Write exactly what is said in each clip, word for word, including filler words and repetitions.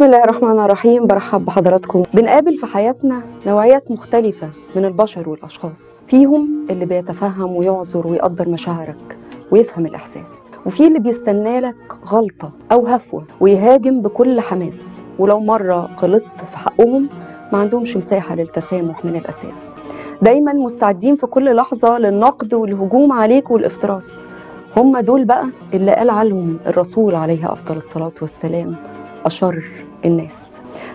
بسم الله الرحمن الرحيم. برحب بحضراتكم. بنقابل في حياتنا نوعيات مختلفة من البشر والأشخاص، فيهم اللي بيتفهم ويعذر ويقدر مشاعرك ويفهم الإحساس، وفي اللي بيستنى لك غلطة أو هفوة ويهاجم بكل حماس، ولو مرة غلطت في حقهم ما عندهمش مساحة للتسامح من الأساس، دايما مستعدين في كل لحظة للنقد والهجوم عليك والافتراس. هم دول بقى اللي قال عليهم الرسول عليه أفضل الصلاة والسلام أشر الناس.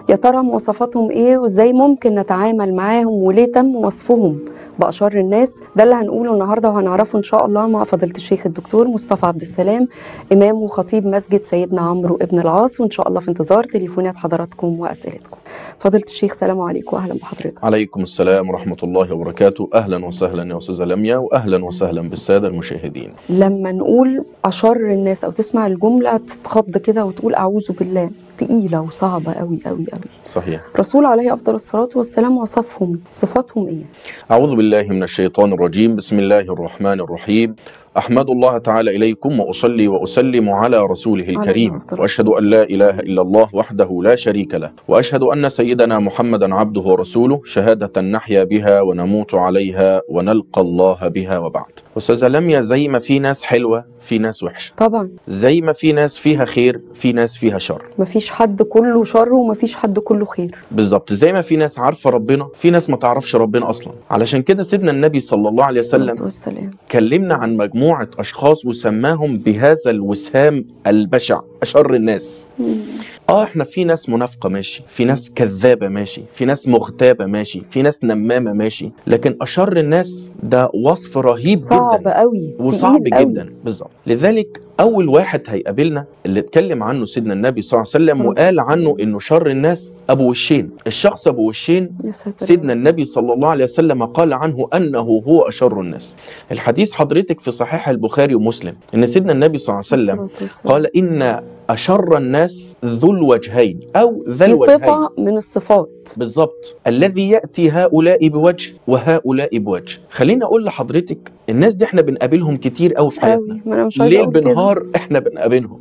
يا ترى مواصفاتهم إيه وإزاي ممكن نتعامل معاهم وليه تم وصفهم بأشر الناس؟ ده اللي هنقوله النهارده وهنعرفه إن شاء الله مع فضيلة الشيخ الدكتور مصطفى عبد السلام، إمام وخطيب مسجد سيدنا عمرو بن العاص، وإن شاء الله في انتظار تليفونات حضراتكم وأسئلتكم. فضيلة الشيخ سلام عليكم وأهلا بحضرتك. عليكم السلام ورحمة الله وبركاته. أهلا وسهلا يا أستاذة لمياء، وأهلا وسهلا بالسادة المشاهدين. لما نقول أشر الناس أو تسمع الجملة تتخض كده وتقول أعوذ بالله، تقيلة وصعبة قوي قوي قوي. صحيح. الرسول عليه أفضل الصلاة والسلام وصفهم، صفاتهم إيه؟ أعوذ بالله من الشيطان الرجيم، بسم الله الرحمن الرحيم، أحمد الله تعالى إليكم وأصلي وأسلم على رسوله الكريم، وأشهد أن لا إله إلا الله وحده لا شريك له، وأشهد أن سيدنا محمدا عبده ورسوله، شهادة نحيا بها ونموت عليها ونلقى الله بها. وبعد أستاذة لمياء، زي ما في ناس حلوة في ناس وحشة، طبعا زي ما في ناس فيها خير في ناس فيها شر، مفيش حد كله شر ومفيش حد كله خير. بالظبط، زي ما في ناس عارفة ربنا في ناس ما تعرفش ربنا أصلا. علشان كده سيدنا النبي صلى الله عليه وسلم كلمنا عن مجموعة مجموعة أشخاص وسماهم بهذا الوسام البشع أشر الناس. آه إحنا في ناس منافقة ماشي، في ناس كذابة ماشي، في ناس مغتابة ماشي، في ناس نمامة ماشي، لكن أشر الناس ده وصف رهيب جدا، صعب قوي وصعب جدا. بالظبط. لذلك أول واحد هيقابلنا اللي اتكلم عنه سيدنا النبي صلى الله عليه وسلم وقال عنه إنه شر الناس أبو وشين، الشخص أبو وشين سيدنا النبي صلى الله عليه وسلم قال عنه أنه هو أشر الناس. الحديث حضرتك في صحيح البخاري ومسلم، إن سيدنا النبي صلى الله عليه وسلم قال إن أشر الناس ذو الوجهين أو ذا الوجهين، صفة من الصفات. بالظبط، الذي يأتي هؤلاء بوجه وهؤلاء بوجه. خلينا أقول لحضرتك الناس دي احنا بنقابلهم كتير أوي في حياتنا، ليل بنهار احنا بنقابلهم.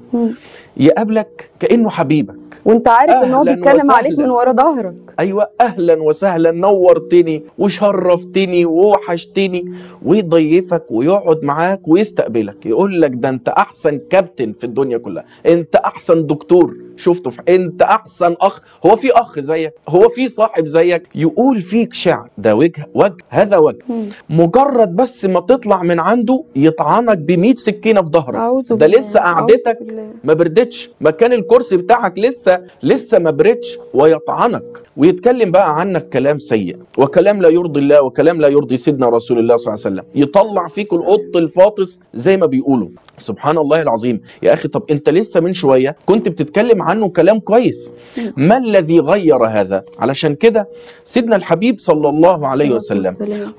يقابلك كأنه حبيبك وانت عارف ان هو بيتكلم عليك من ورا ظهرك. ايوه، اهلا وسهلا، نورتني وشرفتني ووحشتني، ويضيفك ويقعد معاك ويستقبلك، يقول لك ده انت احسن كابتن في الدنيا كلها، انت احسن دكتور شفته في، انت احسن اخ، هو في اخ زيك، هو في صاحب زيك، يقول فيك شعر. ده وجه، وجه هذا وجه. مم. مجرد بس ما تطلع من عنده يطعنك ب100 سكينه في ظهرك. ده لسه قعدتك ما بردتش، مكان الكرسي بتاعك لسه لسه ما بردش، ويطعنك ويتكلم بقى عنك كلام سيء وكلام لا يرضي الله وكلام لا يرضي سيدنا رسول الله صلى الله عليه وسلم، يطلع فيك القط الفاطس زي ما بيقولوا. سبحان الله العظيم يا اخي. طب انت لسه من شويه كنت بتتكلم عنه كلام كويس، ما الذي غير هذا؟ علشان كده سيدنا الحبيب صلى الله عليه وسلم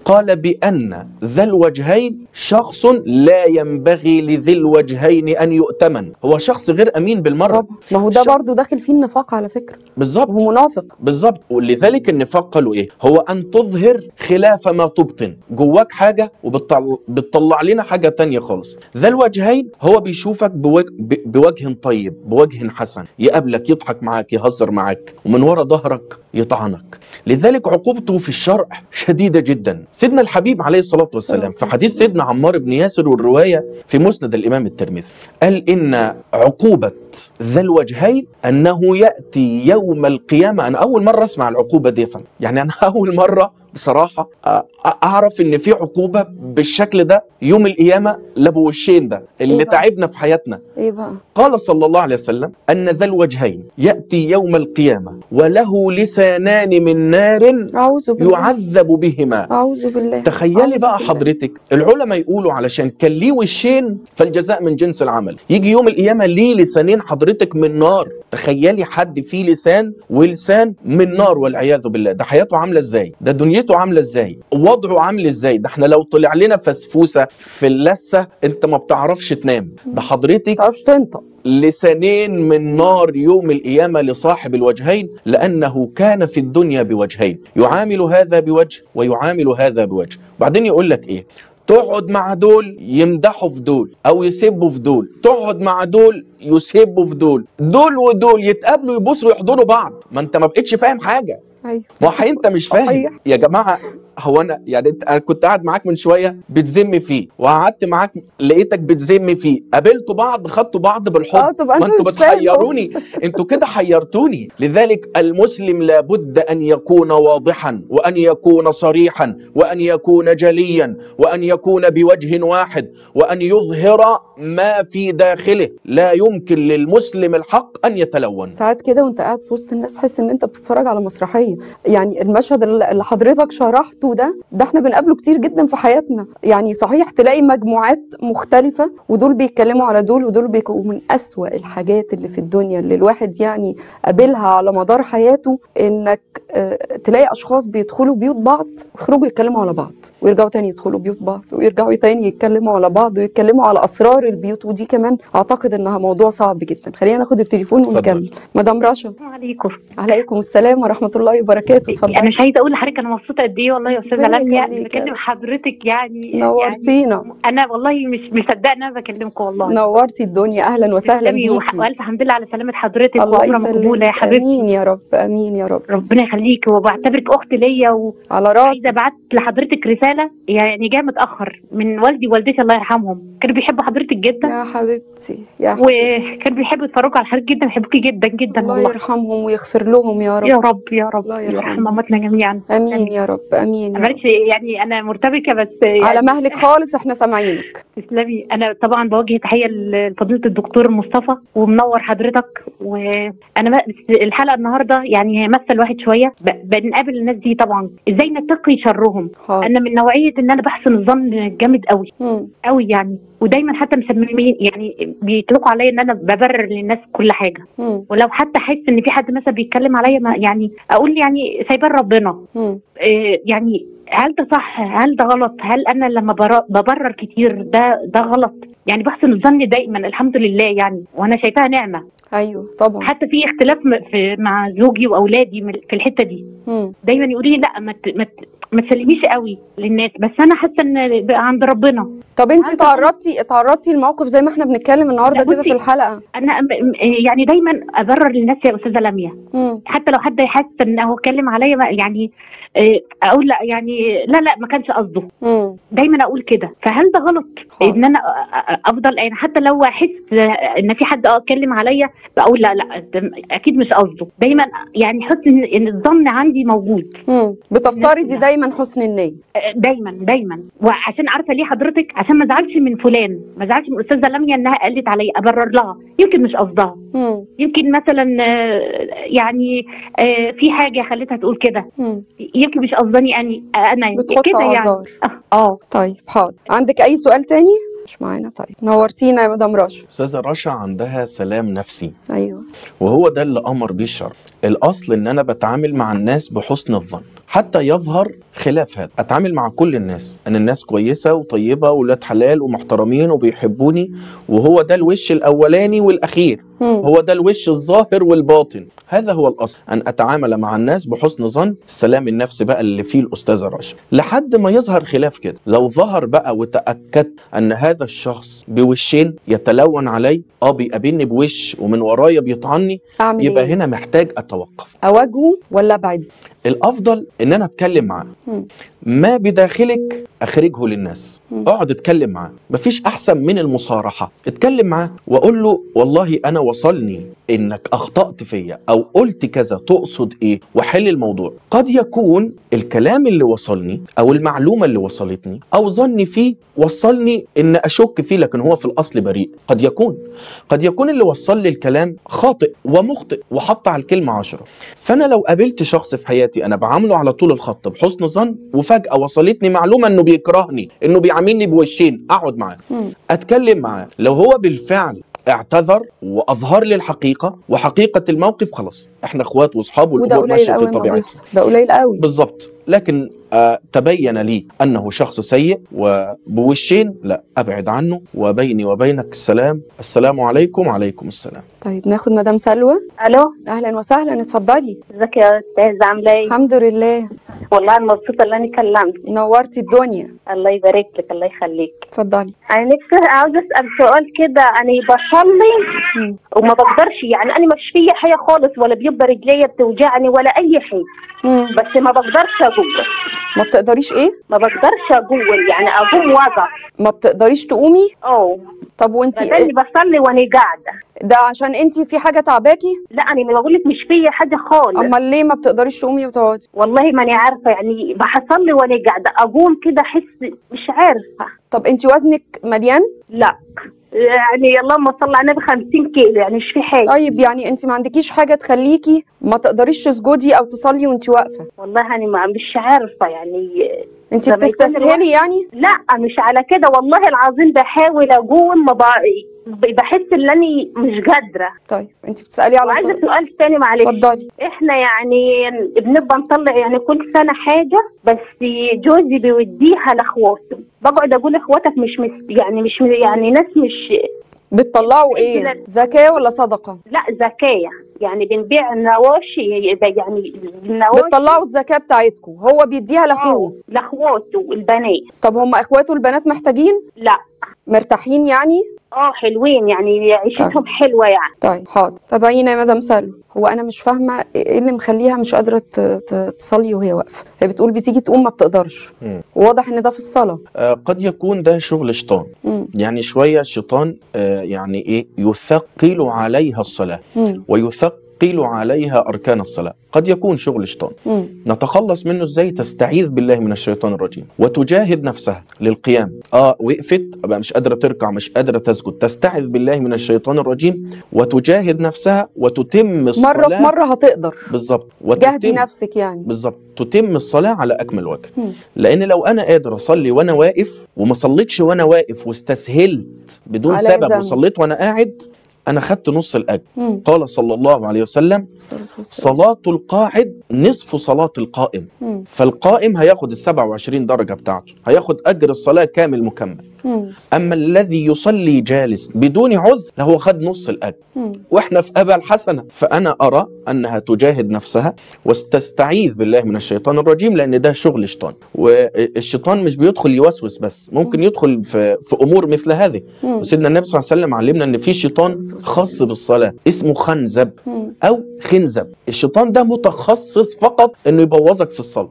قال بأن ذا الوجهين شخص لا ينبغي لذي الوجهين أن يؤتمن. هو شخص غير أمين بالمرة. ما هو ده ش... برضه داخل فيه النفاق على فكرة. بالظبط، هو منافق. بالظبط، ولذلك النفاق قالوا إيه؟ هو أن تظهر خلاف ما تبطن، جواك حاجة وبتطلع بتطلع لنا حاجة تانية خالص. ذا الوجهين هو بيشوفك بوجه... بوجه طيب، بوجه حسن، يقابلك يضحك معاك يهزر معاك، ومن ورا ظهرك يطعنك. لذلك عقوبته في الشرع شديدة جدا. سيدنا الحبيب عليه الصلاة والسلام في حديث سيدنا عمار بن ياسر والرواية في مسند الإمام الترمذي قال إن عقوبة ذا الوجهين أنه يأتي يوم القيامة. أنا أول مرة أسمع العقوبة دي، يعني أنا أول مرة بصراحة أعرف إن في عقوبة بالشكل ده يوم القيامة لأبو وشين ده اللي إيه تعبنا في حياتنا. إيه بقى؟ قال صلى الله عليه وسلم أن ذا الوجهين يأتي يوم القيامة وله لسانان من نار يعذب بهما. أعوذ بالله. تخيلي أعوذ بقى بالله. حضرتك العلماء يقولوا علشان كان ليه وشين فالجزاء من جنس العمل، يجي يوم القيامة ليه لسانين حضرتك من نار. تخيلي حد فيه لسان ولسان من نار والعياذ بالله، ده حياته عاملة إزاي؟ ده دنيته عامله ازاي؟ وضعه عامل ازاي؟ ده احنا لو طلع لنا فسفوسه في اللثه انت ما بتعرفش تنام، ده حضرتك ما بتعرفش تنطق. لسانين من نار يوم القيامة لصاحب الوجهين، لأنه كان في الدنيا بوجهين، يعامل هذا بوجه ويعامل هذا بوجه. بعدين يقول لك إيه؟ تقعد مع دول يمدحوا في دول او يسبوا في دول، تقعد مع دول يسبوا في دول، دول ودول يتقابلوا يبصوا يحضنوا بعض. ما انت ما بقتش فاهم حاجه. ايوه وحي انت مش فاهم يا جماعه. هو انا يعني انا كنت قاعد معاك من شويه بتذم فيه، وقعدت معاك لقيتك بتذم فيه، قابلتوا بعض خدتوا بعض بالحب. ما انتوا بتحيروني، انتوا كده حيرتوني. لذلك المسلم لابد ان يكون واضحا وان يكون صريحا وان يكون جليا وان يكون بوجه واحد وان يظهر ما في داخله. لا يمكن للمسلم الحق ان يتلون. ساعات كده وانت قاعد في وسط الناس تحس ان انت بتتفرج على مسرحيه. يعني المشهد اللي حضرتك شرحته ده ده احنا بنقابله كتير جدا في حياتنا. يعني صحيح تلاقي مجموعات مختلفة ودول بيتكلموا على دول ودول بيكونوا من أسوأ الحاجات اللي في الدنيا اللي الواحد يعني قابلها على مدار حياته، انك اه تلاقي اشخاص بيدخلوا بيوت بعض ويخرجوا يتكلموا على بعض ويرجعوا تاني يدخلوا بيوت بعض ويرجعوا تاني يتكلموا على بعض ويتكلموا على اسرار البيوت. ودي كمان اعتقد انها موضوع صعب جدا. خلينا ناخد التليفون ونكمل. مدام رشا عليكم. عليكم السلام ورحمة الله وبركاته. اتفضلي. انا مش عايزة اقول لحضرتك انا مبسوطة قد ايه والله يا استاذه لمياء بكلم حضرتك. يعني نورتينا. يعني انا والله مش مصدقه ان انا بكلمكم والله. نورتي الدنيا. اهلا وسهلا بيكي والف الحمد لله على سلامه حضرتك وعمره مقبوله يا حبيبتي. امين يا رب امين يا رب. ربنا يخليكي وبعتبرك اخت ليا و... على راسي. عايزه ابعت لحضرتك رساله يعني جايه متاخر من والدي ووالدتي الله يرحمهم. كانوا بيحبوا حضرتك جدا يا حبيبتي يا حبيبتي وكانوا بيحبوا يتفرجوا على حضرتك جدا. بيحبوكي جدا جدا الله يرحمهم ويغفر لهم يا رب يا رب يا رب الله يرحم مامتنا جميعا. امين, آمين يا رب امين. معلش يعني انا مرتبكه بس يعني على مهلك خالص احنا سامعينك. تسلمي. انا طبعا بوجه تحيه لفضيله الدكتور مصطفى ومنور حضرتك. وانا الحلقه النهارده يعني مثل واحد شويه بنقابل الناس دي طبعا ازاي نتقي شرهم. حاضر. انا من نوعيه ان انا بحسن الظن جامد قوي قوي يعني، ودايما حتى مسممين يعني بيطلقوا عليا ان انا ببرر للناس كل حاجه. مم. ولو حتى احس ان في حد مثلا بيتكلم عليا يعني اقول يعني سايبان ربنا. إيه يعني هل ده صح؟ هل ده غلط؟ هل انا لما ببرر كتير ده ده غلط؟ يعني بحسن الظن دايما الحمد لله يعني، وانا شايفاها نعمه. ايوه طبعا. حتى في اختلاف في مع زوجي واولادي في الحته دي. مم. دايما يقولوا لي لا ما ما تسلميش قوي للناس، بس انا حاسه ان عند ربنا. طب انت تعرضتي تعرضتي لموقف زي ما احنا بنتكلم النهارده كده في الحلقه؟ انا يعني دايما ابرر للناس يا استاذه لمياء. حتى لو حد يحس ان هو اتكلم عليا يعني اقول لا يعني لا لا ما كانش قصده. دايما اقول كده. فهل ده غلط؟ حاضر. ان انا افضل يعني حتى لو احس ان في حد اتكلم عليا بقول لا لا اكيد مش قصده. دايما يعني حسن ان الظن عندي موجود. بتفترضي دايما حسن النيه. دايما دايما. وعشان عارفه ليه حضرتك؟ عشان ما ازعلش من فلان، ما ازعلش من الاستاذه لمياء انها قالت عليا. ابرر لها يمكن مش قصدها، يمكن مثلا يعني في حاجه خلتها تقول كده، يمكن مش قصداني اني انا كده يعني. اه طيب حاضر. عندك اي سؤال تاني؟ مش معانا. طيب نورتينا يا مدام رشا. استاذه رشا عندها سلام نفسي. ايوه وهو ده اللي امر بيه الشرع. الاصل ان انا بتعامل مع الناس بحسن الظن حتى يظهر خلاف هذا. اتعامل مع كل الناس ان الناس كويسه وطيبه وولاد حلال ومحترمين وبيحبوني، وهو ده الوش الاولاني والاخير. مم. هو ده الوش الظاهر والباطن. هذا هو الاصل ان اتعامل مع الناس بحسن ظن. السلام النفسي بقى اللي فيه الاستاذه رشا لحد ما يظهر خلاف كده. لو ظهر بقى وتاكدت ان هذا الشخص بوشين يتلون علي، اه بيقابلني بوش ومن ورايا بيطعني، يبقى إيه؟ هنا محتاج اتوقف. اواجهه ولا ابعد؟ الافضل ان انا اتكلم معاه. ما بداخلك اخرجه للناس. اقعد اتكلم معاه، مفيش احسن من المصارحه. اتكلم معاه واقول له والله انا وصلني انك اخطات فيا او قلت كذا، تقصد ايه؟ وحل الموضوع. قد يكون الكلام اللي وصلني او المعلومه اللي وصلتني او ظني فيه وصلني ان اشك فيه، لكن هو في الاصل بريء. قد يكون قد يكون اللي وصل لي الكلام خاطئ ومخطئ وحط على الكلمه عشرة. فانا لو قابلت شخص في حياتي انا بعامله على طول الخط بحسن ظن، وفجاه وصلتني معلومه انه بيكرهني، انه بيعاملني بوشين، اقعد معاه اتكلم معاه. لو هو بالفعل اعتذر واظهر لي الحقيقه وحقيقه الموقف، خلاص احنا اخوات واصحاب والامور ماشيه في طبيعتها. ده قليل قوي بالظبط. لكن آه تبين لي انه شخص سيء وبوشين، لا ابعد عنه، وبيني وبينك السلام، السلام عليكم وعليكم السلام. طيب ناخد مدام سلوى. الو اهلا وسهلا، اتفضلي. ازيك يا استاذ، عامله ايه؟ الحمد لله، والله انا مبسوطه ان انا كلمتك، نورتي الدنيا. الله يبارك لك، الله يخليك. اتفضلي. انا نفسي عاوزه اسال سؤال كده، انا بصلي وما بقدرش، يعني انا مش فيا حاجه خالص، ولا بيبقى رجليا بتوجعني ولا اي حاجه، بس ما بقدرش اجوع. ما بتقدريش ايه؟ ما بقدرش اجول، يعني اقوم وضع. ما بتقدريش تقومي؟ اه. طب وانت ايه؟ انا بصلي وانا قاعده. ده عشان انت في حاجه تعباكي؟ لا انا بقول لك مش فيا حاجه خالص. امال ليه ما بتقدريش تقومي وتقعدي؟ والله ماني عارفه، يعني بصلي وانا قاعده اقوم كده احس مش عارفه. طب انت وزنك مليان؟ لا يعني اللهم صل على النبي خمسين كيلو، يعني مش في حاجه. طيب يعني انت ما عندكيش حاجه تخليكي ما تقدريش تسجدي او تصلي وانت واقفه؟ والله انا يعني مش عارفه، يعني انت بتستسهلي يعني؟ لا مش على كده، والله العظيم بحاول اقوم ما بقى، بحس ان انا مش قادره. طيب انت بتسالي على عايزه سؤال تاني معلش. اتفضلي. احنا يعني بنبقى نطلع يعني كل سنه حاجه، بس جوزي بيوديها لاخواته، بقعد اقول اخواتك مش مس يعني مش يعني ناس مش بتطلعوا ايه؟ زكاه ولا صدقه؟ لا زكاه، يعني بنبيع النواشي، يعني النواشي بتطلعوا الزكاه بتاعتكم، هو بيديها لاخوه لاخواته البنات. طب هم اخواته البنات محتاجين؟ لا مرتاحين يعني؟ اه حلوين، يعني عيشتهم طيب. حلوه يعني. طيب حاضر. طب عينا يا مدام سلوى، هو انا مش فاهمه ايه اللي مخليها مش قادره تصلي وهي واقفه؟ هي بتقول بتيجي تقوم ما بتقدرش، واضح ان ده في الصلاه. آه قد يكون ده شغل شيطان، يعني شويه الشيطان آه يعني ايه يثقل عليها الصلاه مم. ويثقل عليها اركان الصلاه، قد يكون شغل شيطان. نتخلص منه ازاي؟ تستعيذ بالله من الشيطان الرجيم وتجاهد نفسها للقيام. اه وقفت بقى مش قادره تركع، مش قادره تسجد، تستعيذ بالله من الشيطان الرجيم وتجاهد نفسها وتتم الصلاه. مره في مره هتقدر. بالظبط. جاهدي نفسك يعني. بالظبط. تتم الصلاه على اكمل وجه. مم. لان لو انا قادر اصلي وانا واقف وما صليتش وانا واقف واستسهلت بدون سبب وصليت وانا قاعد، أنا خدت نص الأجر. مم. قال صلى الله عليه وسلم صلاة القاعد نصف صلاة القائم. مم. فالقائم هياخد السبع وعشرين درجة بتاعته، هياخد أجر الصلاة كامل مكمل. مم. أما الذي يصلي جالس بدون عذر هو خد نص الأجر. وإحنا في أبا الحسنة. فأنا أرى أنها تجاهد نفسها وتستعيذ بالله من الشيطان الرجيم، لأن ده شغل شيطان، والشيطان مش بيدخل يوسوس بس، ممكن مم. يدخل في, في أمور مثل هذه. مم. وسيدنا النبي صلى الله عليه وسلم علمنا أن في شيطان خاص بالصلاة اسمه خنزب أو خنزب. الشيطان ده متخصص فقط أنه يبوظك في الصلاة،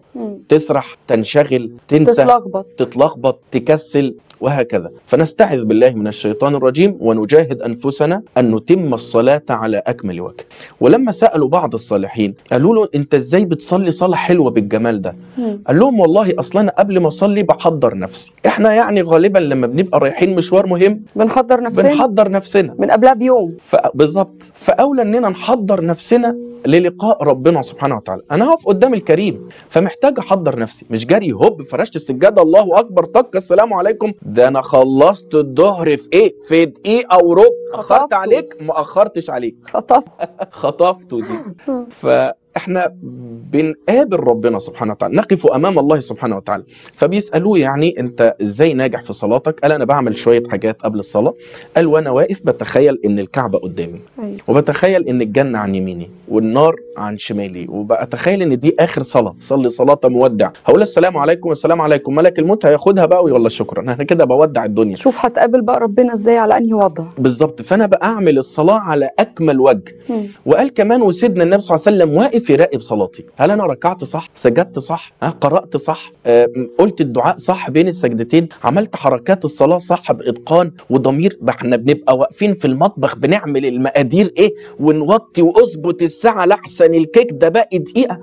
تسرح، تنشغل، تنسى، تتلخبط, تتلخبط تكسل وهكذا. فنستعذ بالله من الشيطان الرجيم ونجاهد أنفسنا أن نتم الصلاة على أكمل وجه. ولما سألوا بعض الصالحين قالوا له أنت إزاي بتصلي صلاة حلوة بالجمال ده؟ مم. قال لهم والله أصلا قبل ما أصلي بحضر نفسي. إحنا يعني غالبا لما بنبقى رايحين مشوار مهم بنحضر نفسنا بنحضر نفسنا من قبلها بيوم. ف... بالظبط. فأولى أننا نحضر نفسنا للقاء ربنا سبحانه وتعالى. أنا هقف قدام الكريم فمحتاج أحضر نفسي، مش جري هوب فرشت السجادة الله أكبر طق السلام عليكم. ده أنا خلصت الظهر في إيه؟ في دقيقة وربع. أخرت عليك؟ ما أخرتش عليك. خطفت خطفته دي. فإحنا بنقابل ربنا سبحانه وتعالى، نقف أمام الله سبحانه وتعالى، فبيسألوه يعني أنت إزاي ناجح في صلاتك؟ قال أنا بعمل شوية حاجات قبل الصلاة، قال وأنا واقف بتخيل إن الكعبة قدامي، وبتخيل إن الجنة عن يميني والنار عن شمالي، وبتخيل إن دي آخر صلاة، صلي صلاة مودع، هقول السلام عليكم والسلام عليكم، ملك الموت هياخدها بقى ويقول لك شكرا، أنا كده بودع الدنيا. شوف هتقابل بقى ربنا إزاي على أنهي وضع؟ بالظبط. فأنا بعمل الصلاة على أكمل وجه. مم. وقال كمان وسيدنا النبي صلى الله عليه وسلم واقف يراقب صلاتي، هل انا ركعت صح؟ سجدت صح؟ ها قرأت صح؟ آه قلت الدعاء صح بين السجدتين؟ عملت حركات الصلاة صح بإتقان وضمير؟ احنا بنبقى واقفين في المطبخ بنعمل المقادير ايه ونوطي واظبط الساعة لأحسن الكيك ده باقي دقيقة.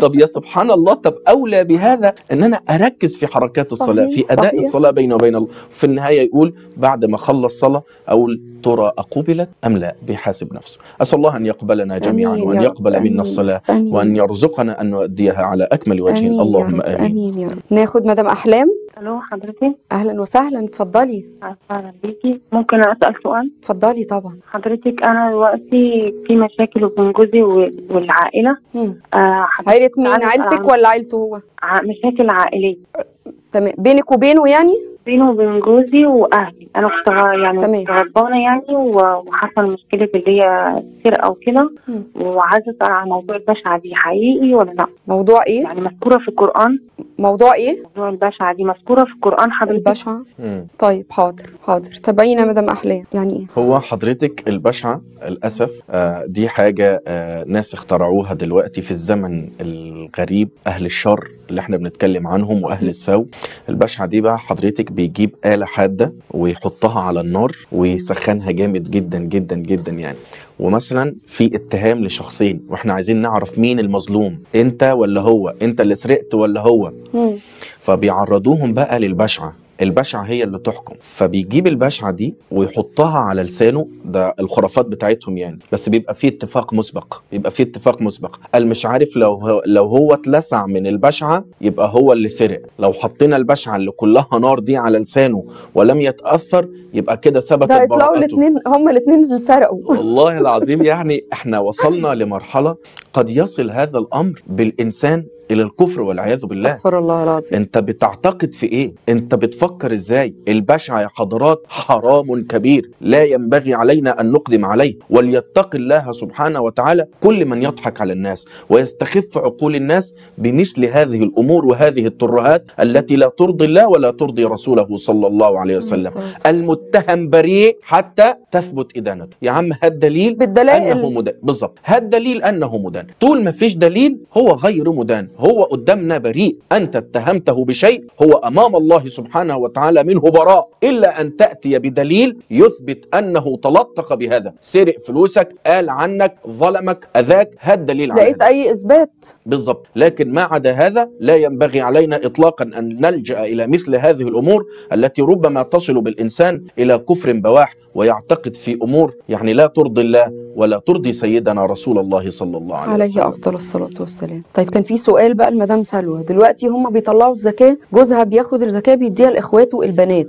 طب يا سبحان الله، طب أولى بهذا ان انا اركز في حركات الصلاة، في أداء صحيح. الصلاة بيني وبين الله. في النهاية يقول بعد ما خلص صلاة اقول ترى أقبلت أم لا؟ بيحاسب نفسه. أسأل الله أن يقبلنا جميعا وأن يقبل أمين منا الصلاة أمين. وأن يرزقنا أن نؤديها على أكمل وجه. اللهم آمين. آمين يا رب. ناخد مدام أحلام. الو حضرتي. اهلا وسهلا، اتفضلي. اهلا بيكي. ممكن اسال سؤال؟ اتفضلي طبعا. حضرتك انا دلوقتي في مشاكل وبين جوزي والعائله. آه عائله مين؟ عائلتك ولا عائلته هو؟ مشاكل عائليه. تمام. بينك وبينه يعني؟ بينه وبين جوزي واهلي. انا كنت يعني غضبانه يعني وحصل مشكله اللي هي سرقه وكده، وعايزه اسال على موضوع البشعه دي، حقيقي ولا لا؟ موضوع ايه؟ يعني مذكوره في القران. موضوع ايه؟ موضوع البشعه دي مذكوره في القران حضرتك؟ البشعه؟ مم. طيب حاضر حاضر، تبين مدام احلام. يعني ايه؟ هو حضرتك البشعه للاسف آه دي حاجه آه ناس اخترعوها دلوقتي في الزمن الغريب، اهل الشر اللي احنا بنتكلم عنهم واهل السوء. البشعه دي بقى حضرتك بيجيب آلة حادة ويحطها على النار ويسخنها جامد جدا جدا جدا يعني، ومثلا في اتهام لشخصين، واحنا عايزين نعرف مين المظلوم، انت ولا هو، انت اللي سرقت ولا هو، فبيعرضوهم بقى للبشعة. البشعة هي اللي تحكم، فبيجيب البشعة دي ويحطها على لسانه. ده الخرافات بتاعتهم يعني، بس بيبقى فيه اتفاق مسبق، بيبقى فيه اتفاق مسبق. قال مش عارف لو هو لو هو اتلسع من البشعة يبقى هو اللي سرق، لو حطينا البشعة اللي كلها نار دي على لسانه ولم يتأثر يبقى كده ثبت براءته. ده اطلعوا الاثنين، هما الاثنين اللي سرقوا. والله العظيم يعني احنا وصلنا لمرحلة قد يصل هذا الأمر بالإنسان إلى الكفر والعياذ بالله. استغفر الله العظيم. أنت بتعتقد في إيه؟ أنت بتفكر إزاي؟ البشع يا حضرات حرام كبير، لا ينبغي علينا أن نقدم عليه، وليتق الله سبحانه وتعالى كل من يضحك على الناس ويستخف عقول الناس بمثل هذه الأمور وهذه الترهات التي لا ترضي الله ولا ترضي رسوله صلى الله عليه وسلم. المتهم بريء حتى تثبت إدانته. يا عم هات دليل أنه مدان. بالظبط، هات دليل أنه مدان. طول ما فيش دليل هو غير مدان، هو قدامنا بريء. أنت اتهمته بشيء هو أمام الله سبحانه وتعالى منه براء، إلا أن تأتي بدليل يثبت أنه تلطق بهذا، سرق فلوسك، قال عنك، ظلمك، أذاك، هات دليل على. لقيت أي إثبات. بالظبط. لكن ما عدا هذا لا ينبغي علينا إطلاقا أن نلجأ إلى مثل هذه الأمور التي ربما تصل بالإنسان إلى كفر بواح ويعتقد في أمور يعني لا ترضي الله ولا ترضي سيدنا رسول الله صلى الله عليه وسلم. عليه أفضل الصلاة والسلام. طيب كان في سؤال بقى لمدام سلوى، دلوقتي هم بيطلعوا الزكاه، جوزها بياخد الزكاه بيديها لاخواته البنات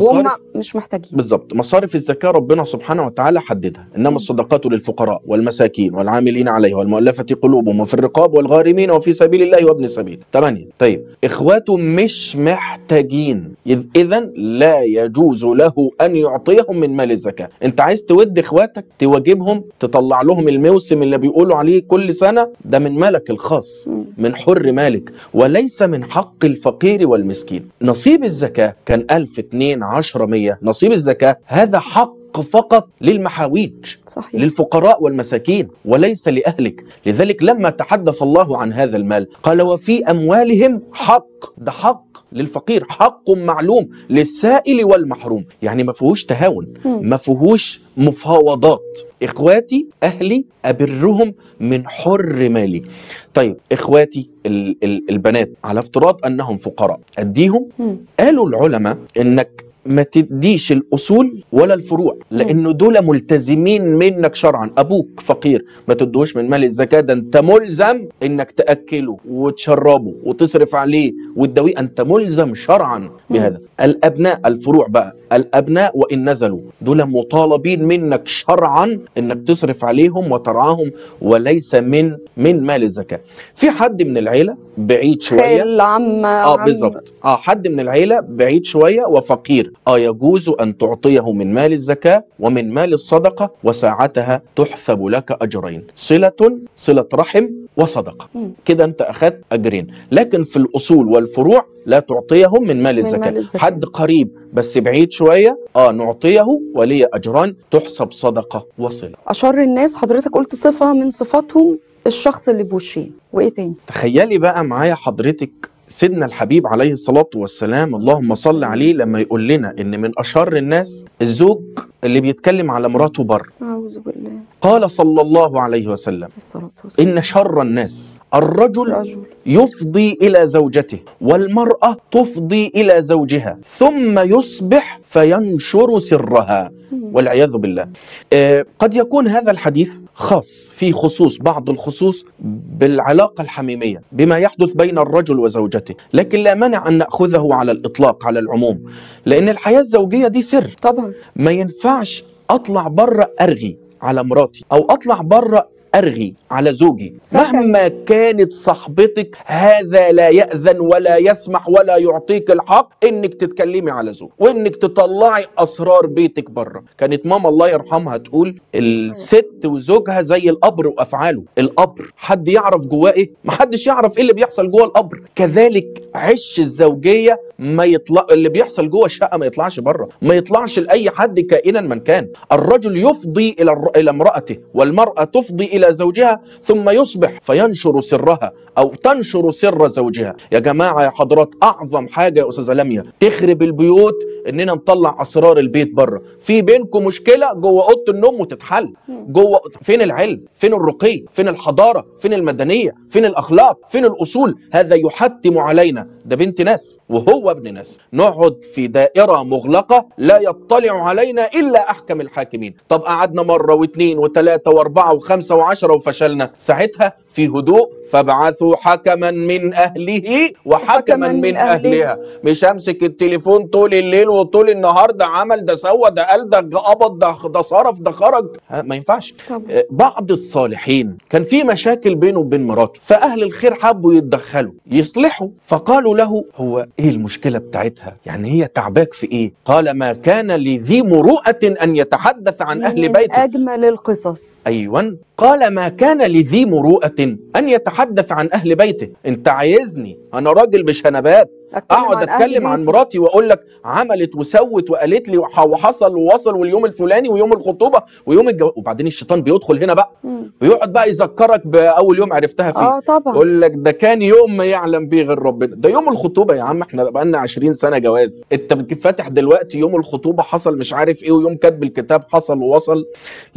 وهم مش محتاجين. بالظبط. مصاريف الزكاه ربنا سبحانه وتعالى حددها، انما الصدقات للفقراء والمساكين والعاملين عليها والمؤلفه قلوبهم وفي الرقاب والغارمين وفي سبيل الله وابن السبيل. ثمانية. طيب اخواته مش محتاجين، اذا لا يجوز له ان يعطيهم من مال الزكاه. انت عايز تود اخواتك، تواجبهم، تطلع لهم الموسم اللي بيقولوا عليه كل سنه، ده من مالك الخاص، من حر مالك، وليس من حق الفقير والمسكين. نصيب الزكاة كان ألف اتنين عشر مية، نصيب الزكاة هذا حق فقط للمحاويج. صحيح. للفقراء والمساكين وليس لأهلك. لذلك لما تحدث الله عن هذا المال قال وفي أموالهم حق، ده حق للفقير، حق معلوم للسائل والمحروم، يعني ما فيهوش تهاون، ما فيهوش مفاوضات. إخواتي أهلي أبرهم من حر مالي. طيب إخواتي ال ال البنات على افتراض أنهم فقراء أديهم. م. قالوا العلماء إنك ما تديش الأصول ولا الفروع، لأنه دول ملتزمين منك شرعا. أبوك فقير ما تدوش من مال الزكاة، ده أنت ملزم إنك تأكله وتشربه وتصرف عليه وتداويه، أنت ملزم شرعا بهذا. الأبناء الفروع بقى، الأبناء وإن نزلوا دول مطالبين منك شرعا إنك تصرف عليهم وترعاهم، وليس من من مال الزكاة. في حد من العيلة بعيد شوية، خال، عم، آه بالظبط، آه حد من العيلة بعيد شوية وفقير، آه يجوز أن تعطيه من مال الزكاة ومن مال الصدقة، وساعتها تحسب لك أجرين، صلة صلة رحم وصدقة، كده أنت أخذت أجرين. لكن في الأصول والفروع لا تعطيهم من مال الزكاة. حد قريب بس بعيد شوية، آه نعطيه ولي أجران، تحسب صدقة وصلة. أشر الناس حضرتك قلت صفة من صفاتهم الشخص اللي بوشيه، وإيه تاني؟ تخيلي بقى معايا حضرتك سيدنا الحبيب عليه الصلاة والسلام، اللهم صل عليه، لما يقول لنا إن من أشر الناس الزوج اللي بيتكلم على مراته بره. أعوذ بالله. قال صلى الله عليه وسلم إن شر الناس الرجل يفضي إلى زوجته والمرأة تفضي إلى زوجها ثم يصبح فينشر سرها والعياذ بالله. آه قد يكون هذا الحديث خاص في خصوص بعض الخصوص بالعلاقة الحميمية بما يحدث بين الرجل وزوجته، لكن لا مانع أن نأخذه على الإطلاق على العموم، لأن الحياة الزوجية دي سر طبعا. ما ينفعش أطلع بره أرغي على مراتي أو أطلع بره أرغي على زوجي مهما كانت صاحبتك. هذا لا يأذن ولا يسمح ولا يعطيك الحق إنك تتكلمي على زوج وإنك تطلعي أسرار بيتك بره. كانت ماما الله يرحمها تقول الست وزوجها زي القبر وأفعاله. القبر حد يعرف جواه إيه؟ محدش يعرف إيه اللي بيحصل جوه القبر. كذلك عش الزوجية ما يطلع اللي بيحصل جوه الشقة ما يطلعش بره، ما يطلعش لأي حد كائنا من كان. الرجل يفضي إلى الر... إلى امرأته والمرأة تفضي إلى زوجها ثم يصبح فينشر سرها أو تنشر سر زوجها. يا جماعة يا حضرات، أعظم حاجة يا أستاذة لمياء تخرب البيوت إننا نطلع أسرار البيت بره. في بينكم مشكلة جوه أوضة النوم وتتحل جوه. فين العلم؟ فين الرقي؟ فين الحضارة؟ فين المدنية؟ فين الأخلاق؟ فين الأصول؟ هذا يحتم علينا. ده بنت ناس وهو ابن ناس، نقعد في دائرة مغلقة لا يطلع علينا إلا أحكم الحاكمين. طب قعدنا مرة واثنين وثلاثة وأربعة وخمسة وعشرة وفشلنا، ساعتها في هدوء فابعثوا حكما من أهله وحكما من أهلها. مش أمسك التليفون طول الليل وطول النهار ده عمل ده سوى ده قال ده قبض ده ده صرف ده خرج. ما ينفعش. طبعا. بعض الصالحين كان في مشاكل بينه وبين مراته، فأهل الخير حبوا يتدخلوا يصلحوا، فقالوا له هو ايه المشكلة بتاعتها؟ يعني هي تعباك في ايه؟ قال ما كان لذي مروءة أن يتحدث عن أهل بيته. أجمل القصص. أيوة. قال ما كان لذي مروءة أن يتحدث عن أهل بيته. أنت عايزني أنا راجل بشنبات أقعد أتكلم عن مراتي وأقول لك عملت وسوت وقالت لي وحصل ووصل واليوم الفلاني ويوم الخطوبة ويوم الجو... وبعدين الشيطان بيدخل هنا بقى بيقعد بقى يذكرك بأول يوم عرفتها فيه. آه طبعا. يقول لك ده كان يوم ما يعلم به غير ربنا. ده يوم الخطوبة يا عم، إحنا بقى لنا عشرين سنة جواز. أنت فاتح دلوقتي يوم الخطوبة حصل مش عارف إيه ويوم كتب الكتاب حصل ووصل.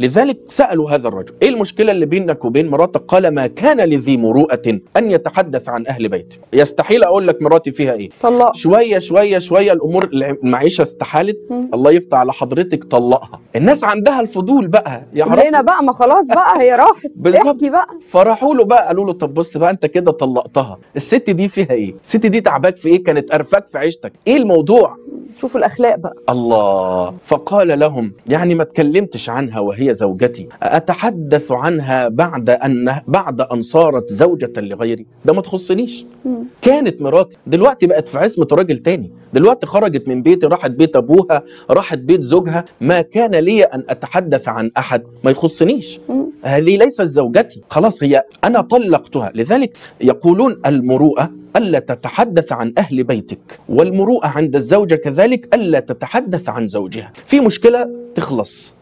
لذلك سألوا هذا الرجل إيه المشكلة اللي بينك وبين مراتك؟ قال ما كان لذي مروءة أن يتحدث عن أهل بيته. يستحيل أقول لك مراتي فيها إيه. طلق. شوية شوية شوية الأمور المعيشة استحالت. مم. الله يفتح على حضرتك طلقها. الناس عندها الفضول بقى يعرفوا لينا بقى ما خلاص بقى هي راحت احكي بقى. فرحوا له بقى قالوا له طب بص بقى أنت كده طلقتها، الست دي فيها إيه؟ الست دي تعباك في إيه؟ كانت قرفاك في عيشتك، إيه الموضوع؟ شوفوا الأخلاق بقى. الله. فقال لهم يعني ما اتكلمتش عنها وهي زوجتي، أتحدث عنها بعد أن بعد أن صارت زوجة لغيري؟ ده ما تخصنيش. مم. كانت مراتي دلوقتي بقت في عصمة راجل تاني، دلوقتي خرجت من بيتي راحت بيت أبوها راحت بيت زوجها. ما كان لي أن أتحدث عن أحد، ما يخصنيش. مم. هذه ليست زوجتي، خلاص هي أنا طلقتها. لذلك يقولون المروءة ألا تتحدث عن أهل بيتك، والمروءة عند الزوجة كذلك ألا تتحدث عن زوجها. في مشكلة تخلص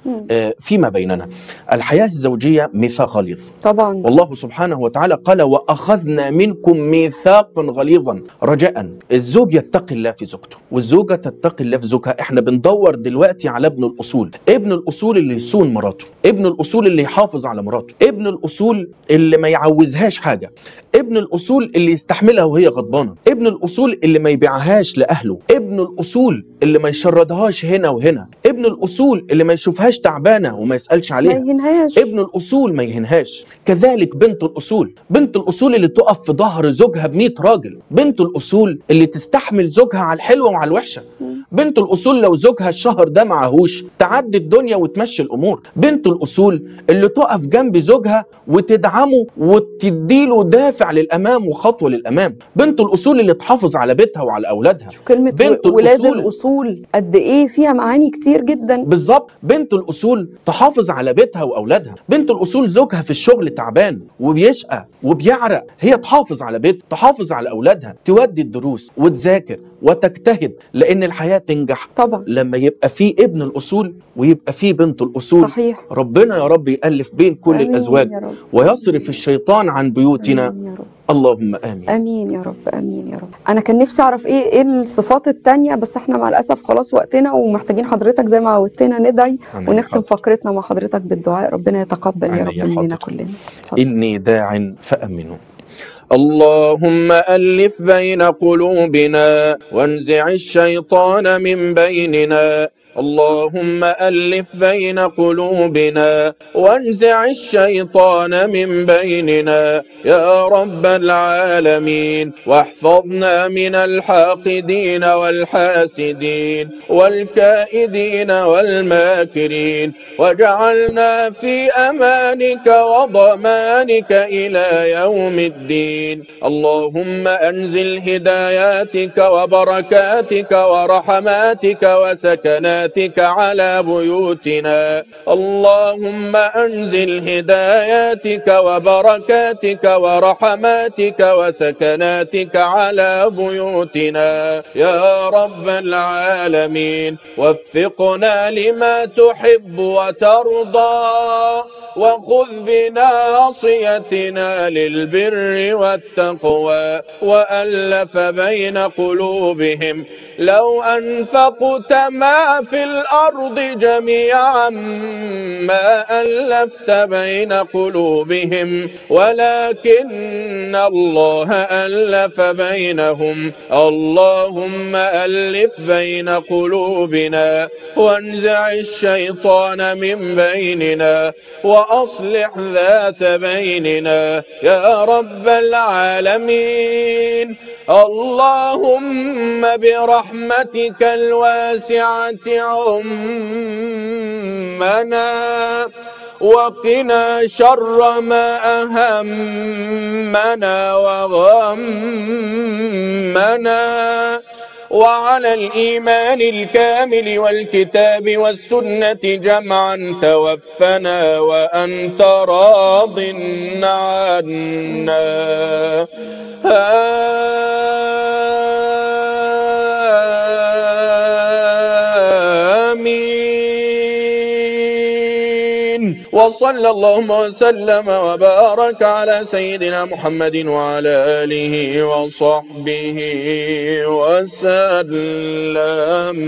فيما بيننا. الحياة الزوجية ميثاق غليظ طبعا، والله سبحانه وتعالى قال وأخذنا منكم ميثاقا غليظا. رجاء الزوج يتقي الله في زوجته والزوجة تتقي الله في زوجها. احنا بندور دلوقتي على ابن الأصول، ابن الأصول اللي يصون مراته، ابن الأصول اللي يحافظ على مراته، ابن الأصول اللي ما يعوزهاش حاجة، ابن الأصول اللي يستحملها وهي غضبانة، ابن الأصول اللي ما يبيعهاش لأهله، ابن الأصول اللي ما يشردهاش هنا وهنا، ابن الأصول اللي ما يشوفهاش تعبانة وما يسألش عليها، ما يهنهاش. ابن الأصول ما يهنهاش. كذلك بنت الأصول، بنت الأصول اللي تقف في ظهر زوجها بمية راجل، بنت الأصول اللي تستحمل زوجها على الحلوة وعلى الوحشة، بنت الأصول لو زوجها الشهر ده معهوش تعدي الدنيا وتمشي الأمور، بنت الأصول اللي تقف جنب زوجها وتدعمه وتديله دافع للأمام وخطوة للأمام، بنت الأصول اللي تحافظ على بيتها وعلى أولادها. كلمة بنت ولاد الأصول. الأصول قد إيه فيها معاني كتير جدا. بالظبط. بنت الأصول تحافظ على بيتها وأولادها، بنت الأصول زوجها في الشغل تعبان وبيشقى وبيعرق، هي تحافظ على بيتها تحافظ على أولادها، تودي الدروس وتذاكر وتجتهد، لأن الحياة تنجح طبعا لما يبقى في ابن الأصول ويبقى في بنت الأصول. صحيح. ربنا يا رب يألف بين كل الأزواج ويصرف الشيطان عن بيوتنا. اللهم امين. امين يا رب، امين يا رب. انا كان نفسي اعرف ايه ايه الصفات التانية، بس احنا مع الاسف خلاص وقتنا ومحتاجين حضرتك زي ما عودتنا ندعي ونختم فقرتنا مع حضرتك بالدعاء، ربنا يتقبل يا رب مننا كلنا. اني داع فامنوا. اللهم ألف بين قلوبنا وانزع الشيطان من بيننا. اللهم ألف بين قلوبنا وانزع الشيطان من بيننا يا رب العالمين، واحفظنا من الحاقدين والحاسدين والكائدين والماكرين، واجعلنا في أمانك وضمانك إلى يوم الدين. اللهم أنزل هداياتك وبركاتك ورحماتك وسكناتك على بيوتنا. اللهم أنزل هداياتك وبركاتك ورحماتك وسكناتك على بيوتنا يا رب العالمين. وفقنا لما تحب وترضى، وخذ بناصيتنا للبر والتقوى. وألف بين قلوبهم، لو أنفقت ما في الأرض جميعا ما ألفت بين قلوبهم، ولكن الله ألف بينهم. اللهم ألف بين قلوبنا وانزع الشيطان من بيننا وأصلح ذات بيننا يا رب العالمين. اللهم برحمتك الواسعة عمنا وقنا شر ما أهمنا وغمنا، وعلى الإيمان الكامل والكتاب والسنة جمعا توفنا وأنت راضٍ عنا. آمين. وصلى اللهم وسلم وبارك على سيدنا محمد وعلى آله وصحبه وسلم،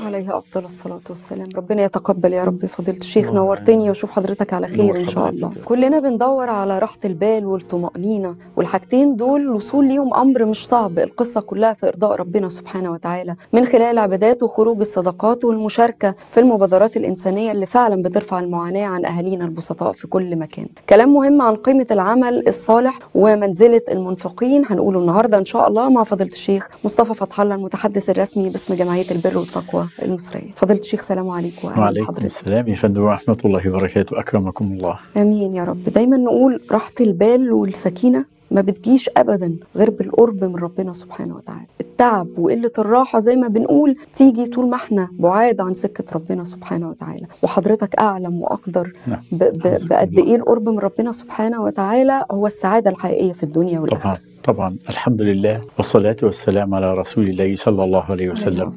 عليه أفضل الصلاة والسلام. ربنا يتقبل يا رب. فضيلة الشيخ نورتني واشوف حضرتك على خير إن شاء الله. كلنا بندور على راحة البال والطمأنينة، والحاجتين دول الوصول ليهم أمر مش صعب. القصة كلها في إرضاء ربنا سبحانه وتعالى من خلال العبادات وخروج الصدقات والمشاركة في المبادرات الإنسانية اللي فعلا بترفع المعاناة عن أهالينا البسطاء في كل مكان. كلام مهم عن قيمة العمل الصالح ومنزلة المنفقين هنقوله النهارده إن شاء الله مع فضيلة الشيخ مصطفى فتح الله المتحدث الرسمي باسم جمعية البر والتقوى المصرية. فضيلة الشيخ سلام عليكم. وعليكم السلام يا فندم ورحمة الله وبركاته، أكرمكم الله. آمين يا رب. دايما نقول راحة البال والسكينة ما بتجيش أبدا غير بالقرب من ربنا سبحانه وتعالى. التعب وقلة الراحة زي ما بنقول تيجي طول ما احنا بعاد عن سكة ربنا سبحانه وتعالى، وحضرتك أعلم وأقدر بقد إيه القرب من ربنا سبحانه وتعالى هو السعادة الحقيقية في الدنيا والآخرة. طبعا الحمد لله والصلاة والسلام على رسول الله صلى الله عليه وسلم.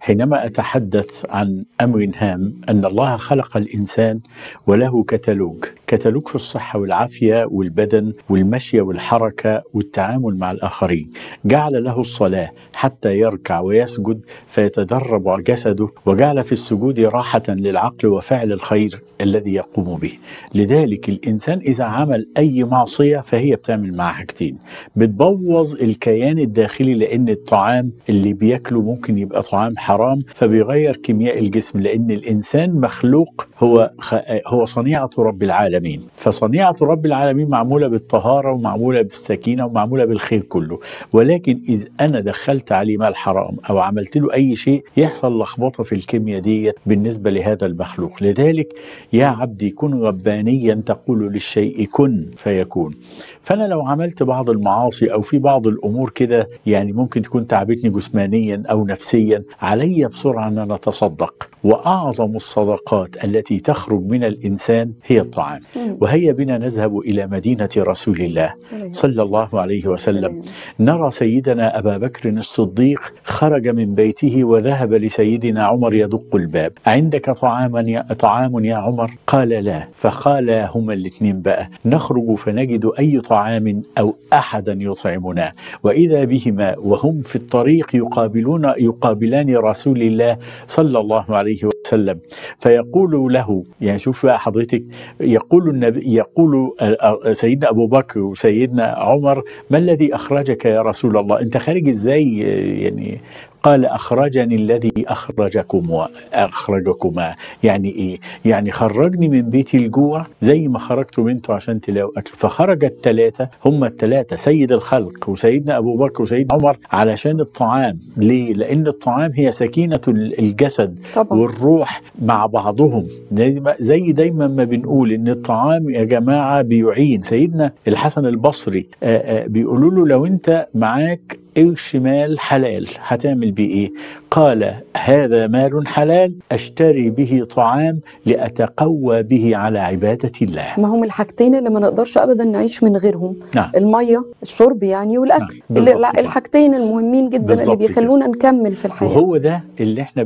حينما أتحدث عن أمر هام أن الله خلق الإنسان وله كتالوج، كتالوج في الصحة والعافية والبدن والمشية والحركة والتعامل مع الآخرين، جعل له الصلاة حتى يركع ويسجد فيتدرب جسده، وجعل في السجود راحة للعقل وفعل الخير الذي يقوم به. لذلك الإنسان إذا عمل أي معصية فهي بتعمل معها حاجتين، بتبوظ الكيان الداخلي لأن الطعام اللي بياكله ممكن يبقى طعام حرام فبيغير كيمياء الجسم، لأن الإنسان مخلوق هو هو صنيعة رب العالمين، فصنيعة رب العالمين معمولة بالطهارة ومعمولة بالسكينة ومعمولة بالخير كله، ولكن إذ أنا دخلت عليه مال حرام أو عملت له أي شيء يحصل لخبطة في الكيمياء دي بالنسبة لهذا المخلوق. لذلك يا عبدي كن ربانيا تقول للشيء كن فيكون. فأنا لو عملت بعض المعاصي راسي أو في بعض الأمور كده يعني ممكن تكون تعبتني جسمانيا أو نفسيا، علي بسرعة أن أنا أتصدق. وأعظم الصدقات التي تخرج من الإنسان هي الطعام. وهيا بنا نذهب إلى مدينة رسول الله صلى الله عليه وسلم، نرى سيدنا أبا بكر الصديق خرج من بيته وذهب لسيدنا عمر يدق الباب، عندك طعاما يا طعام يا عمر؟ قال لا. فقال هما الاثنين بقى نخرج فنجد أي طعام أو أحدا يطعمنا، وإذا بهما وهم في الطريق يقابلون يقابلان رسول الله صلى الله عليه وسلم وسلم فيقول له، يعني شوف بقى حضرتك، يقول النبي يقول سيدنا أبو بكر وسيدنا عمر ما الذي أخرجك يا رسول الله؟ أنت خارج إزاي يعني؟ قال أخرجني الذي أخرجكم أخرجكما. يعني إيه؟ يعني خرجني من بيت الجوع زي ما خرجت منته عشان تلاقوا أكل. فخرج الثلاثة، هم الثلاثة سيد الخلق وسيدنا أبو بكر وسيدنا عمر علشان الطعام. ليه؟ لأن الطعام هي سكينة الجسد طبعا. والروح مع بعضهم، زي دايما ما بنقول إن الطعام يا جماعة بيعين. سيدنا الحسن البصري بيقولوا له لو أنت معاك الشمال حلال هتعمل بيه ايه؟ قال هذا مال حلال اشتري به طعام لاتقوى به على عباده الله. ما هم الحاجتين اللي ما نقدرش ابدا نعيش من غيرهم. نعم. الميه الشرب يعني والاكل. نعم. الحاجتين المهمين جدا اللي بيخلونا نكمل في الحياه. وهو ده اللي احنا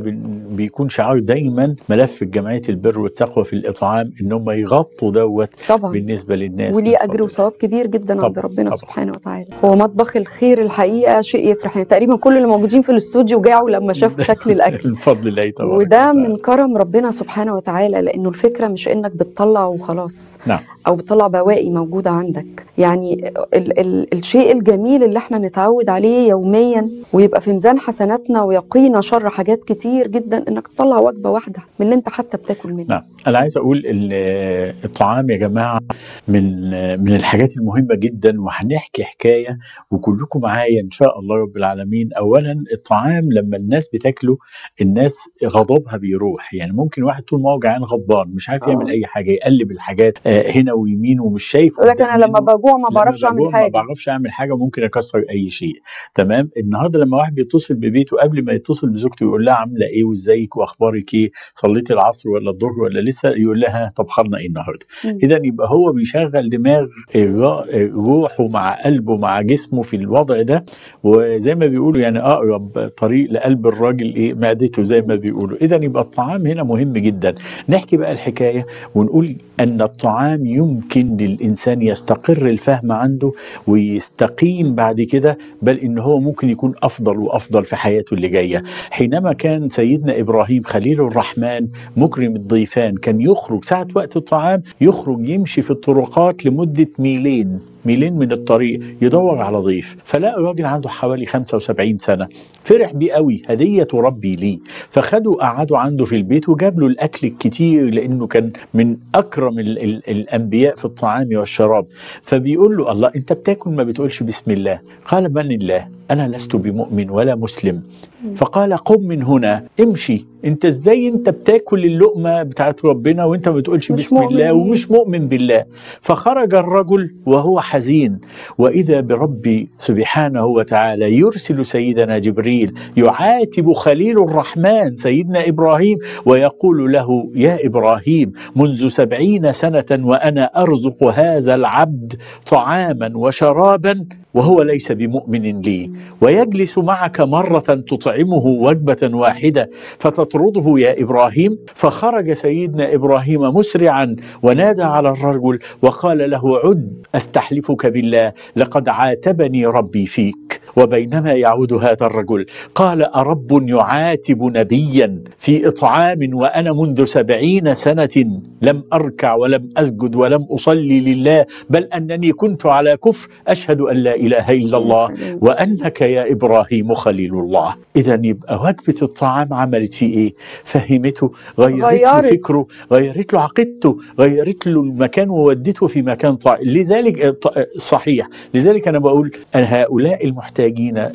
بيكون شعار دايما ملف جمعيه البر والتقوى في الاطعام، ان هم يغطوا دوت بالنسبه للناس، وليه اجر وثواب كبير جدا عند ربنا طبعًا. سبحانه وتعالى. هو مطبخ الخير الحقيقه شيء يفرح، تقريبا كل اللي موجودين في الاستوديو جاعوا لما شافوا شكل الاكل بفضل الله طبعا. وده من كرم ربنا سبحانه وتعالى، لانه الفكره مش انك بتطلع وخلاص. نعم. او بتطلع بواقي موجوده عندك، يعني ال ال الشيء الجميل اللي احنا نتعود عليه يوميا ويبقى في ميزان حسناتنا ويقينا شر حاجات كتير جدا، انك تطلع وجبه واحده من اللي انت حتى بتاكل منه. نعم. انا عايز اقول الطعام يا جماعه من من الحاجات المهمه جدا، وهنحكي حكايه وكلكم معايا ان شاء الله رب العالمين. اولا الطعام لما الناس بتاكله الناس غضبها بيروح، يعني ممكن واحد طول ما هو جعان غضبان مش عارف يعمل اي حاجه، يقلب الحاجات آه هنا ويمين ومش شايف، ولكن انا لما بجوع ما بعرفش اعمل حاجه، ما بعرفش اعمل حاجه ممكن اكسر اي شيء. تمام. النهارده لما واحد بيتصل ببيته قبل ما يتصل بزوجته يقول لها عامله ايه وازيك واخبارك ايه، صليتي العصر ولا الظهر ولا لسه، يقول لها طب خرنا ايه النهارده. اذا يبقى هو بيشغل دماغ روحه مع قلبه مع جسمه في الوضع ده، وزي ما بيقولوا يعني اقرب طريق لقلب الراجل ايه؟ معدته زي ما بيقولوا. اذا يبقى الطعام هنا مهم جدا. نحكي بقى الحكايه ونقول ان الطعام يمكن للانسان يستقر الفهم عنده ويستقيم بعد كده، بل ان هو ممكن يكون افضل وافضل في حياته اللي جايه. حينما كان سيدنا ابراهيم خليل الرحمن مكرم الضيفان كان يخرج ساعه وقت الطعام، يخرج يمشي في الطرقات لمده ميلين ميلين من الطريق يدور على ضيف، فلقى راجل عنده حوالي خمسة وسبعين سنة، فرح بيه قوي، هدية ربي ليه، فخدوا قعدوا عنده في البيت وجاب له الأكل الكتير لأنه كان من أكرم ال ال الأنبياء في الطعام والشراب. فبيقول له الله أنت بتاكل ما بتقولش بسم الله. قال من الله؟ أنا لست بمؤمن ولا مسلم. فقال قم من هنا امشي، انت ازاي انت بتاكل اللقمه بتاعت ربنا وانت ما بتقولش بسم الله ومش مؤمن بالله. فخرج الرجل وهو حزين، واذا بربي سبحانه وتعالى يرسل سيدنا جبريل يعاتب خليل الرحمن سيدنا ابراهيم ويقول له يا ابراهيم منذ سبعين سنه وانا ارزق هذا العبد طعاما وشرابا وهو ليس بمؤمن لي، ويجلس معك مرة تطعمه وجبة واحدة فتطرده يا إبراهيم. فخرج سيدنا إبراهيم مسرعا ونادى على الرجل وقال له عد أستحلفك بالله لقد عاتبني ربي فيك. وبينما يعود هذا الرجل قال أرب يعاتب نبيا في إطعام وأنا منذ سبعين سنة لم أركع ولم أسجد ولم أصلي لله، بل أنني كنت على كفر، أشهد أن لا إله إلا الله وأنك يا إبراهيم خليل الله. إذا يبقى وجبة الطعام عملت فيه إيه؟ فهمته، غيرت غيرت. له فكره، غيرت له عقيدته، غيرت له المكان وودته في مكان طائل. لذلك صحيح، لذلك أنا بقول أن هؤلاء المحتاجين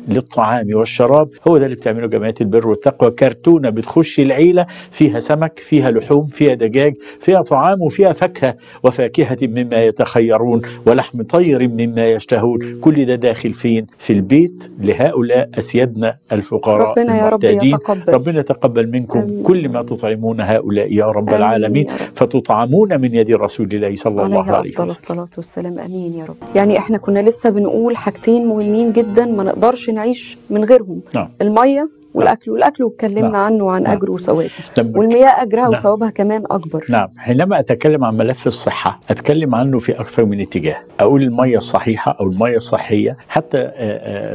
للطعام والشراب هو ده اللي بتعمله جمعية البر والتقوى. كرتونة بتخش العيلة فيها سمك، فيها لحوم، فيها دجاج، فيها طعام، وفيها فاكهة وفاكهة مما يتخيرون ولحم طير مما يشتهون. كل كل ده داخل فين؟ في البيت لهؤلاء أسيادنا الفقراء ربنا يا رب يتقبل. ربنا يتقبل منكم أمين. كل ما تطعمون هؤلاء يا رب العالمين، يا رب. فتطعمون من يد رسول الله صلى الله عليه وسلم. الصلاة والسلام. أمين يا رب. يعني احنا كنا لسه بنقول حاجتين مهمين جدا ما نقدرش نعيش من غيرهم، نعم. المية والأكل، والأكل واتكلمنا نعم. عنه وعن نعم. أجره وثوابه، والمياه أجرها نعم. وثوابها كمان أكبر. نعم، حينما أتكلم عن ملف الصحة أتكلم عنه في أكثر من اتجاه، أقول المياه الصحيحة أو المياه الصحية، حتى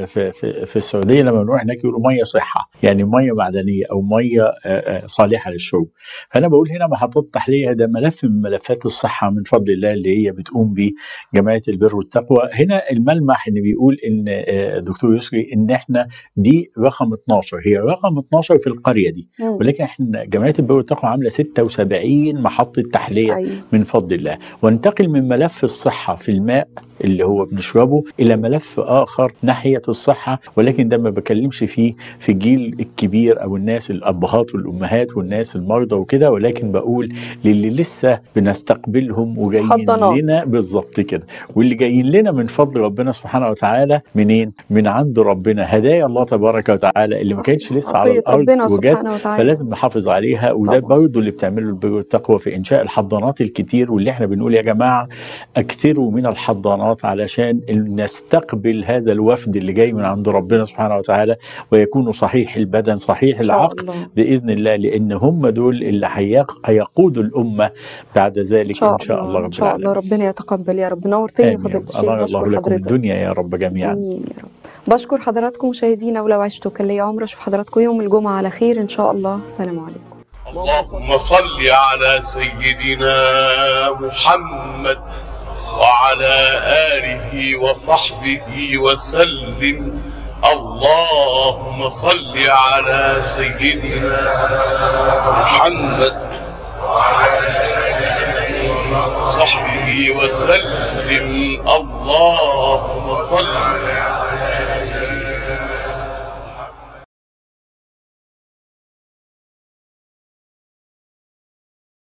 في, في, في السعودية لما بنروح هناك يقولوا مياه صحة، يعني مياه معدنية أو مياه صالحة للشرب. فأنا بقول هنا محطات التحلية ده ملف من ملفات الصحة من فضل الله اللي هي بتقوم به جمعية البر والتقوى. هنا الملمح اللي بيقول إن الدكتور يسري إن إحنا دي رقم اتناشر، هي رقم اتناشر في القرية دي، ولكن احنا جمعية البر والتقوى عاملة ستة وسبعين محطة تحلية أيوة. من فضل الله. وانتقل من ملف الصحة في الماء اللي هو بنشربه إلى ملف آخر ناحية الصحة، ولكن ده ما بكلمش فيه في الجيل الكبير أو الناس الأبهات والأمهات والناس المرضى وكده، ولكن بقول للي لسه بنستقبلهم وجايين حضنات. لنا بالظبط كده، واللي جايين لنا من فضل ربنا سبحانه وتعالى منين؟ من عند ربنا، هدايا الله تبارك وتعالى اللي ما كانتش لسه على الأرض وجات، فلازم نحافظ عليها. وده برضه اللي بتعمله البر والتقوى في إنشاء الحضانات الكتير، واللي احنا بنقول يا جماعة أكثروا من الحضانات علشان نستقبل هذا الوفد اللي جاي من عند ربنا سبحانه وتعالى، ويكونوا صحيح البدن صحيح العقل الله. بإذن الله، لأن هم دول اللي هيقودوا الأمة بعد ذلك إن شاء, إن شاء الله رب إن شاء الله ربنا يتقبل يا رب. نورتني فضيلة الشيخ، بشكر الله لكم الدنيا يا رب جميعا. آمين يا رب. بشكر حضراتكم مشاهدينا، ولو عشتوا كان لي عمر. أشوف حضراتكم يوم الجمعة على خير إن شاء الله. سلام عليكم. اللهم صل على سيدنا محمد وعلى آله وصحبه وسلم. اللهم صل على سيدنا محمد وعلى آله وصحبه وسلم. اللهم صل